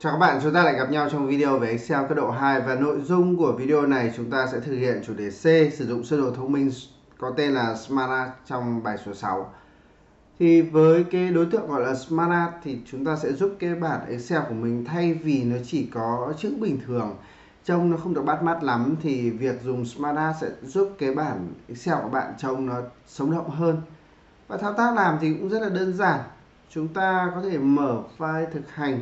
Chào các bạn, chúng ta lại gặp nhau trong video về Excel cấp độ 2 và nội dung của video này chúng ta sẽ thực hiện chủ đề C sử dụng sơ đồ thông minh có tên là Smart Art trong bài số 6. Thì với cái đối tượng gọi là Smart Art thì chúng ta sẽ giúp cái bản Excel của mình thay vì nó chỉ có chữ bình thường trông nó không được bắt mắt lắm thì việc dùng Smart Art sẽ giúp cái bản Excel của bạn trông nó sống động hơn. Và thao tác làm thì cũng rất là đơn giản. Chúng ta có thể mở file thực hành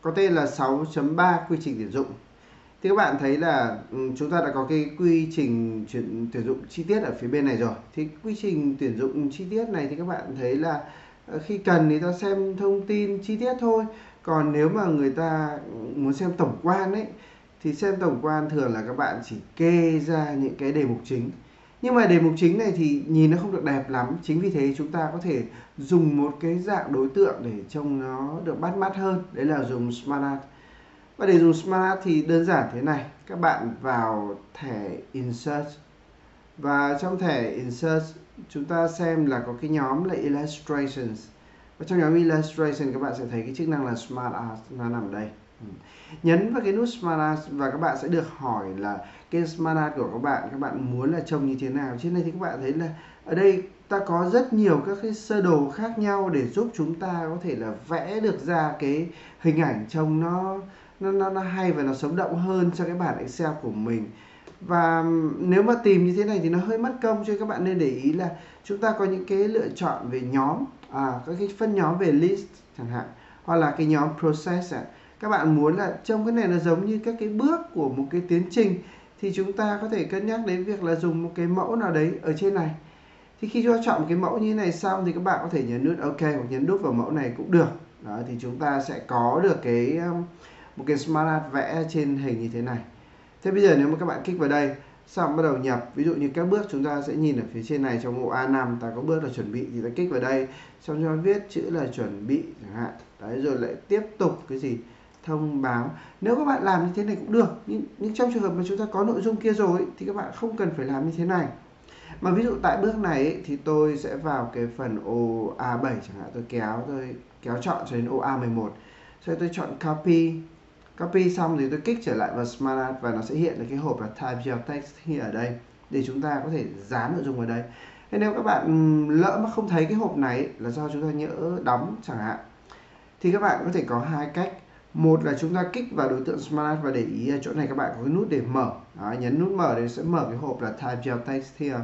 có tên là 6.3 quy trình tuyển dụng. Thì các bạn thấy là chúng ta đã có cái quy trình tuyển dụng chi tiết ở phía bên này rồi. Thì quy trình tuyển dụng chi tiết này thì các bạn thấy là khi cần thì ta xem thông tin chi tiết thôi. Còn nếu mà người ta muốn xem tổng quan ấy thì xem tổng quan thường là các bạn chỉ kê ra những cái đề mục chính. Nhưng mà đề mục chính này thì nhìn nó không được đẹp lắm. Chính vì thế chúng ta có thể dùng một cái dạng đối tượng để trông nó được bắt mắt hơn. Đấy là dùng Smart Art. Và để dùng Smart Art thì đơn giản thế này. Các bạn vào thẻ Insert. Và trong thẻ Insert chúng ta xem là có cái nhóm là Illustrations. Và trong nhóm Illustration các bạn sẽ thấy cái chức năng là Smart Art nó nằm đây. Nhấn vào cái nút Smart Art và các bạn sẽ được hỏi là cái Smart Art của các bạn muốn là trông như thế nào. Trên đây thì các bạn thấy là ở đây ta có rất nhiều các cái sơ đồ khác nhau để giúp chúng ta có thể là vẽ được ra cái hình ảnh trông nó hay và nó sống động hơn cho cái bản Excel của mình. Và nếu mà tìm như thế này thì nó hơi mất công cho các bạn, nên để ý là chúng ta có những cái lựa chọn về nhóm, các cái phân nhóm về list chẳng hạn, hoặc là cái nhóm process ạ. Các bạn muốn là trong cái này nó giống như các cái bước của một cái tiến trình thì chúng ta có thể cân nhắc đến việc là dùng một cái mẫu nào đấy ở trên này. Thì khi chúng ta chọn cái mẫu như thế này xong thì các bạn có thể nhấn nút OK hoặc nhấn đúp vào mẫu này cũng được. Đó, thì chúng ta sẽ có được cái một cái Smart Art vẽ trên hình như thế này. Thế bây giờ nếu mà các bạn kích vào đây xong bắt đầu nhập, ví dụ như các bước chúng ta sẽ nhìn ở phía trên này, trong mẫu A5 ta có bước là chuẩn bị thì ta kích vào đây, xong cho viết chữ là chuẩn bị chẳng hạn. Đấy, rồi lại tiếp tục cái gì? Thông báo. Nếu các bạn làm như thế này cũng được, nhưng trong trường hợp mà chúng ta có nội dung kia rồi ấy, thì các bạn không cần phải làm như thế này. Mà ví dụ tại bước này ấy, thì tôi sẽ vào cái phần ô A7 chẳng hạn, tôi kéo chọn cho đến ô A11. Rồi tôi chọn copy xong thì tôi kích trở lại vào Smart Art và nó sẽ hiện là cái hộp là Type Your Text here ở đây để chúng ta có thể dán nội dung vào đây. Thế nếu các bạn lỡ mà không thấy cái hộp này ấy, là do chúng ta nhỡ đóng chẳng hạn, thì các bạn có thể có hai cách. Một là chúng ta kích vào đối tượng Smart Art và để ý ở chỗ này các bạn có cái nút để mở. Đó, nhấn nút mở thì sẽ mở cái hộp là Type Your Text here.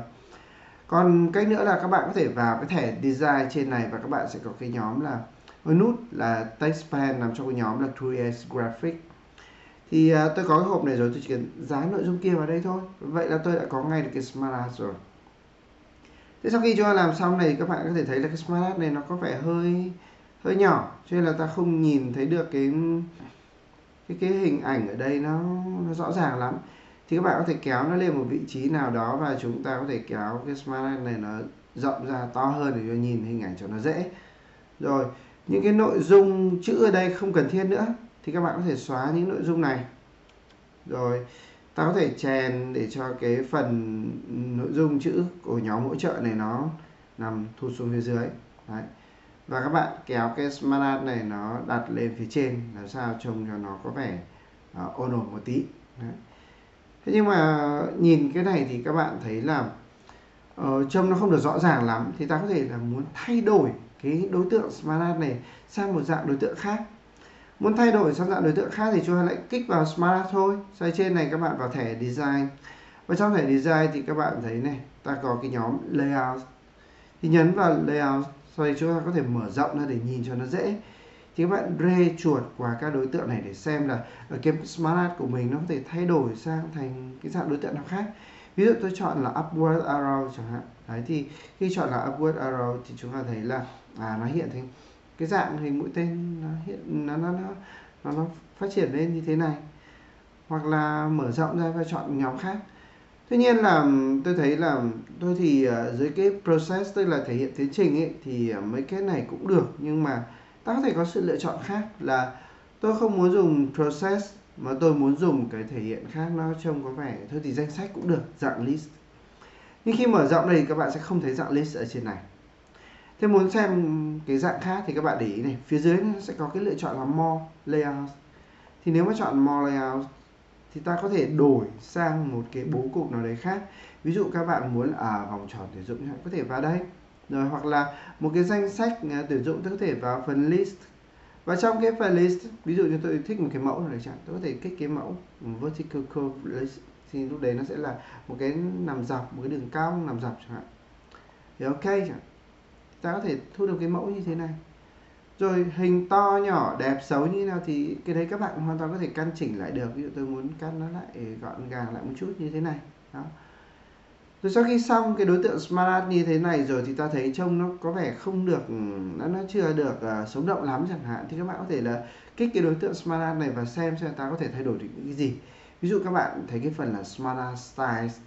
Còn cách nữa là các bạn có thể vào cái thẻ Design trên này và các bạn sẽ có cái nhóm là cái nút là Text Pen nằm trong cái nhóm là Create Graphic. Thì tôi có cái hộp này rồi, tôi chỉ cần dán nội dung kia vào đây thôi. Vậy là tôi đã có ngay được cái Smart Art rồi. Thế sau khi chúng ta làm xong này thì các bạn có thể thấy là cái Smart Art này nó có vẻ hơi nhỏ, cho nên là ta không nhìn thấy được cái hình ảnh ở đây nó rõ ràng lắm. Thì các bạn có thể kéo nó lên một vị trí nào đó và chúng ta có thể kéo cái Smart Art này nó rộng ra to hơn để cho nhìn hình ảnh cho nó dễ. Rồi, những cái nội dung chữ ở đây không cần thiết nữa thì các bạn có thể xóa những nội dung này. Rồi, ta có thể chèn để cho cái phần nội dung chữ của nhóm hỗ trợ này nó nằm thụt xuống phía dưới. Đấy. Và các bạn kéo cái Smart Art này nó đặt lên phía trên làm sao trông cho nó có vẻ ồn ồn một tí. Đấy. Thế nhưng mà nhìn cái này thì các bạn thấy là trông nó không được rõ ràng lắm. Thì ta có thể là muốn thay đổi cái đối tượng Smart Art này sang một dạng đối tượng khác. Muốn thay đổi sang dạng đối tượng khác thì chúng ta lại kích vào Smart Art thôi. Sau trên này các bạn vào thẻ Design. Và trong thẻ Design thì các bạn thấy này, ta có cái nhóm Layout. Thì nhấn vào Layout. Sau đây chúng ta có thể mở rộng ra để nhìn cho nó dễ. Thì các bạn rê chuột qua các đối tượng này để xem là ở cái Smart Art của mình nó có thể thay đổi sang thành cái dạng đối tượng nào khác. Ví dụ tôi chọn là Upward Arrow chẳng hạn. Đấy, thì khi chọn là Upward Arrow thì chúng ta thấy là nó hiện thành cái dạng hình mũi tên, nó hiện nó phát triển lên như thế này. Hoặc là mở rộng ra và chọn nhóm khác. Tuy nhiên là tôi thấy là tôi thì dưới cái process, tức là thể hiện tiến trình ấy, thì mấy cái này cũng được, nhưng mà ta có thể có sự lựa chọn khác là tôi không muốn dùng process mà tôi muốn dùng cái thể hiện khác nó trông có vẻ, thôi thì danh sách cũng được, dạng list. Nhưng khi mở rộng này các bạn sẽ không thấy dạng list ở trên này. Thế muốn xem cái dạng khác thì các bạn để ý này, phía dưới nó sẽ có cái lựa chọn là more layout. Thì nếu mà chọn more layout thì ta có thể đổi sang một cái bố cục nào đấy khác. Ví dụ các bạn muốn ở vòng tròn tuyển dụng có thể vào đây. Rồi hoặc là một cái danh sách tuyển dụng, tôi có thể vào phần list. Và trong cái phần list, ví dụ như tôi thích một cái mẫu nào đấy chẳng, tôi có thể kích cái mẫu vertical curve list. Thì lúc đấy nó sẽ là một cái nằm dọc, một cái đường cong nằm dọc chẳng hạn. Thì ok chẳng. Ta có thể thu được cái mẫu như thế này. Rồi hình to, nhỏ, đẹp, xấu như thế nào thì cái đấy các bạn hoàn toàn có thể căn chỉnh lại được. Ví dụ tôi muốn cắt nó lại gọn gàng lại một chút như thế này. Đó. Rồi sau khi xong cái đối tượng Smart Art như thế này rồi thì ta thấy trông nó có vẻ không được, nó chưa được sống động lắm chẳng hạn. Thì các bạn có thể là kích cái đối tượng Smart Art này và xem ta có thể thay đổi được những cái gì. Ví dụ các bạn thấy cái phần là Smart Art Styles,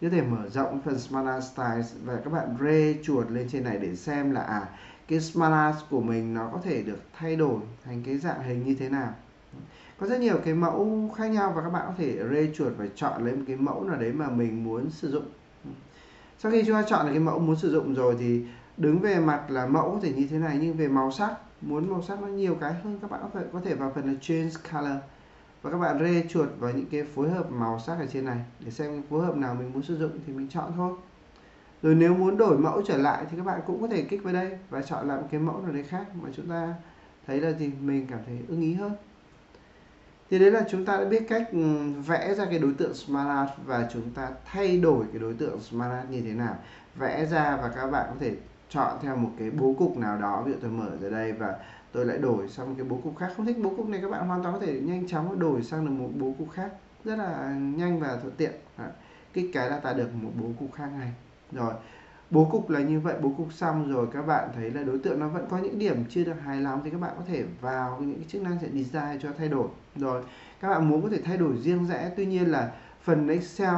có thể mở rộng phần Smart Art Styles và các bạn rê chuột lên trên này để xem là cái Smart Art của mình nó có thể được thay đổi thành cái dạng hình như thế nào. Có rất nhiều cái mẫu khác nhau và các bạn có thể rê chuột và chọn lấy một cái mẫu nào đấy mà mình muốn sử dụng. Sau khi chúng ta chọn được cái mẫu muốn sử dụng rồi thì đứng về mặt là mẫu thì như thế này, nhưng về màu sắc, muốn màu sắc nó nhiều cái hơn, các bạn có thể vào phần là Change Color và các bạn rê chuột vào những cái phối hợp màu sắc ở trên này để xem phối hợp nào mình muốn sử dụng thì mình chọn thôi. Rồi nếu muốn đổi mẫu trở lại thì các bạn cũng có thể kích vào đây và chọn lại một cái mẫu nào đấy khác mà chúng ta thấy là gì mình cảm thấy ưng ý hơn. Thì đấy là chúng ta đã biết cách vẽ ra cái đối tượng Smart Art và chúng ta thay đổi cái đối tượng Smart Art như thế nào. Vẽ ra và các bạn có thể chọn theo một cái bố cục nào đó. Ví dụ tôi mở ra đây và tôi lại đổi sang một cái bố cục khác. Không thích bố cục này các bạn hoàn toàn có thể nhanh chóng đổi sang được một bố cục khác. Rất là nhanh và thuận tiện. Kích cái là ta được một bố cục khác này. Rồi, bố cục là như vậy, bố cục xong rồi các bạn thấy là đối tượng nó vẫn có những điểm chưa được hài lòng thì các bạn có thể vào những cái chức năng sẽ design cho thay đổi. Rồi, các bạn muốn có thể thay đổi riêng rẽ, tuy nhiên là phần Excel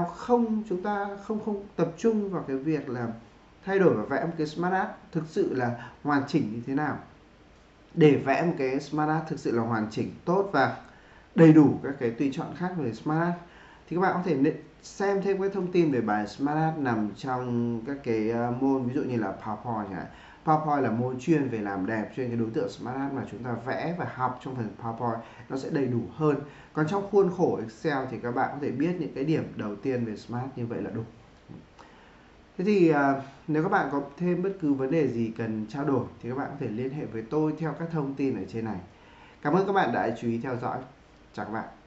chúng ta không tập trung vào cái việc là thay đổi và vẽ một cái Smart Art thực sự là hoàn chỉnh như thế nào. Để vẽ một cái Smart Art thực sự là hoàn chỉnh, tốt và đầy đủ các cái tùy chọn khác về Smart Art thì các bạn có thể xem thêm các thông tin về bài Smart Art nằm trong các cái môn, ví dụ như là PowerPoint. PowerPoint là môn chuyên về làm đẹp, chuyên cái đối tượng Smart Art mà chúng ta vẽ và học trong phần PowerPoint nó sẽ đầy đủ hơn. Còn trong khuôn khổ Excel thì các bạn có thể biết những cái điểm đầu tiên về Smart Art như vậy là đủ. Thế thì nếu các bạn có thêm bất cứ vấn đề gì cần trao đổi thì các bạn có thể liên hệ với tôi theo các thông tin ở trên này. Cảm ơn các bạn đã chú ý theo dõi. Chào các bạn.